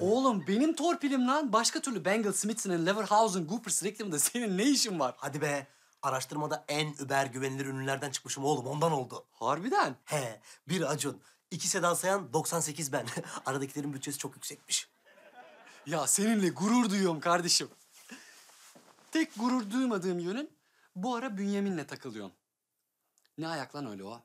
Oğlum benim torpilim lan. Başka türlü Bengal Smiths'in, Leverhouse'un, Goopers reklamında senin ne işin var? Hadi be. Araştırmada en über güvenilir ünlülerden çıkmışım oğlum. Ondan oldu. Harbiden? He. Bir Acun, iki Sedan Sayan, 98 ben. Aradakilerin bütçesi çok yüksekmiş. Ya seninle gurur duyuyorum kardeşim. Tek gurur duymadığım yönün bu ara Bünyamin'le takılıyorsun. Ne ayak lan öyle o?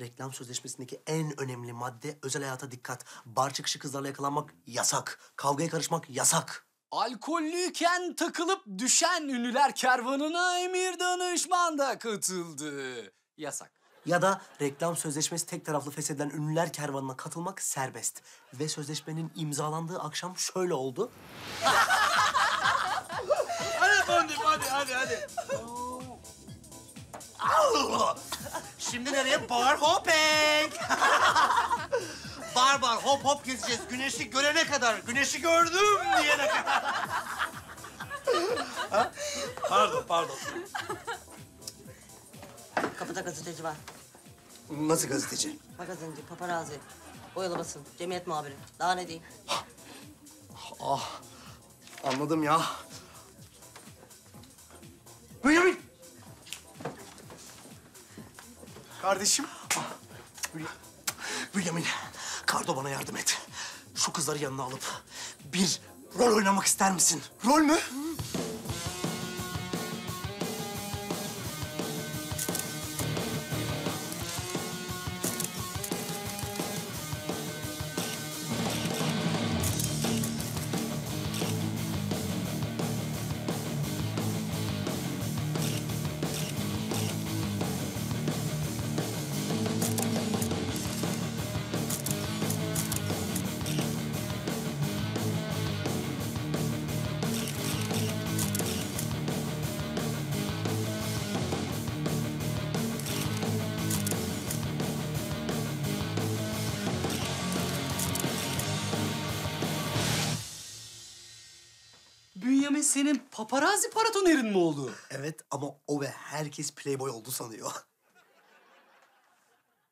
Reklam sözleşmesindeki en önemli madde özel hayata dikkat. Bar çıkışı kızlarla yakalanmak yasak. Kavgaya karışmak yasak. Alkollüyken takılıp düşen ünlüler kervanına Emir Danışman da katıldı. Yasak. Ya da reklam sözleşmesi tek taraflı feshedilen ünlüler kervanına katılmak serbest. Ve sözleşmenin imzalandığı akşam şöyle oldu. Hadi. Şimdi nereye? Bar hopping. Bar hop hop gezeceğiz. Güneşi görene kadar. Güneşi gördüm diyene kadar. Ha? Pardon. Kapıda gazeteci var. Nasıl gazeteci? Magazinci, paparazzi. Oyalamasın, cemiyet muhabiri. Daha ne diyeyim? Ah, anladım ya. Bünyamin! Kardeşim. William'in, Kardoba'na yardım et. Şu kızları yanına alıp bir rol oynamak ister misin? Rol mü? Senin paparazzi paratonerin mi oldu? Evet ama o ve herkes playboy oldu sanıyor.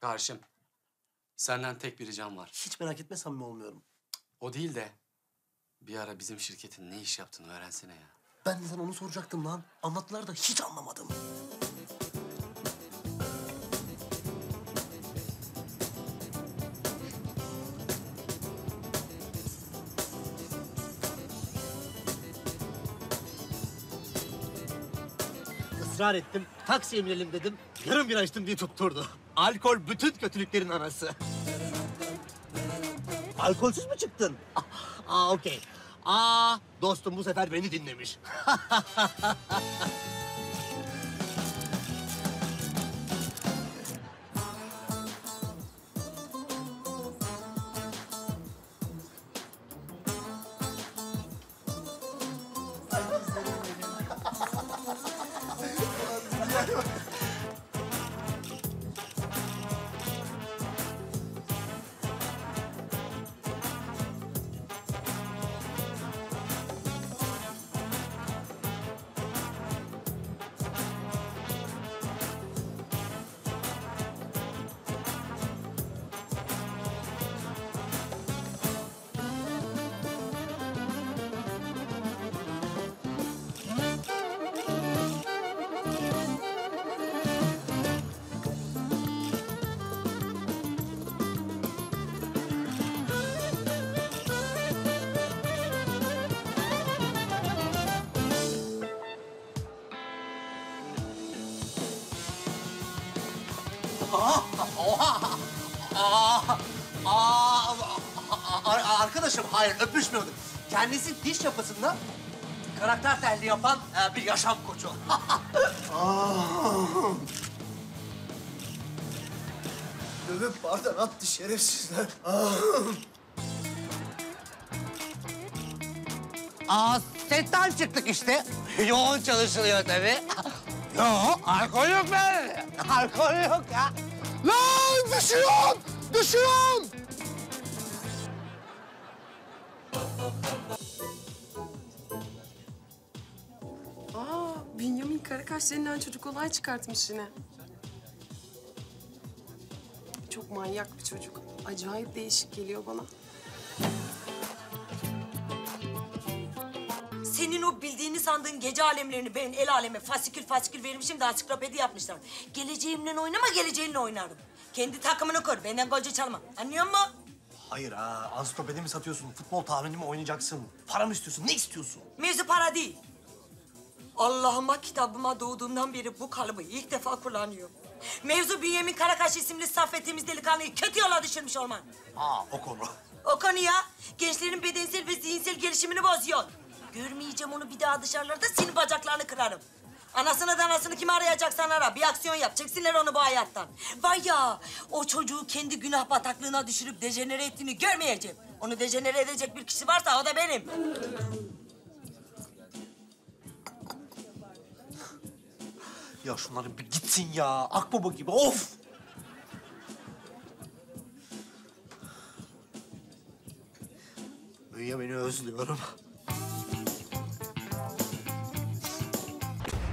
Karşım, senden tek bir ricam var. Hiç merak etme, samimi olmuyorum. O değil de bir ara bizim şirketin ne iş yaptığını öğrensene ya. Ben de sana onu soracaktım lan. Anlattılar da hiç anlamadım. Israr ettim, taksiye binelim dedim, yarım bir açtım diye tutturdu. Alkol bütün kötülüklerin anası. Alkolsüz mü çıktın? Okey. Dostum bu sefer beni dinlemiş. Arkadaşım hayır, öpüşmüyorduk. Kendisi diş yapısında karakter telli yapan bir yaşam koçu. Dövüp bardan attı şerefsizler. Setten çıktık işte. Yoğun çalışılıyor tabii. Yok, alkol yok böyle. Alkol yok ya. Lan düşüyorum! Bünyamin Karakaş denilen çocuk olay çıkartmış yine. Çok manyak bir çocuk. Acayip değişik geliyor bana. Senin o bildiğini sandığın gece alemlerini ben el aleme fasikül fasikül vermişim de asiklopedi yapmışlar. Geleceğimle oynama, geleceğinle oynarım. Kendi takımını kur, benden golcü çalma. Anlıyor musun? Hayır ha, ansiklopedi mi satıyorsun, futbol tahmini mi oynayacaksın? Para mı istiyorsun, ne istiyorsun? Mevzu para değil. Allah'ıma kitabıma doğduğumdan beri bu kalıbı ilk defa kullanıyorum. Mevzu Bünyamin Karakaş isimli saf ve temiz delikanlıyı kötü yola düşürmüş olman. Aa, o konu. O konu ya. Gençlerin bedensel ve zihinsel gelişimini bozuyor. Görmeyeceğim onu bir daha dışarılarda, senin bacaklarını kırarım. Anasını danasını kim arayacaksan ara, bir aksiyon yap. Çeksinler onu bu hayattan. Vay ya, o çocuğu kendi günah bataklığına düşürüp dejenere ettiğini görmeyeceğim. Onu dejenere edecek bir kişi varsa o da benim. Ya şunların bir gitsin ya, akbaba gibi, of! Bünyamin'i özlüyorum.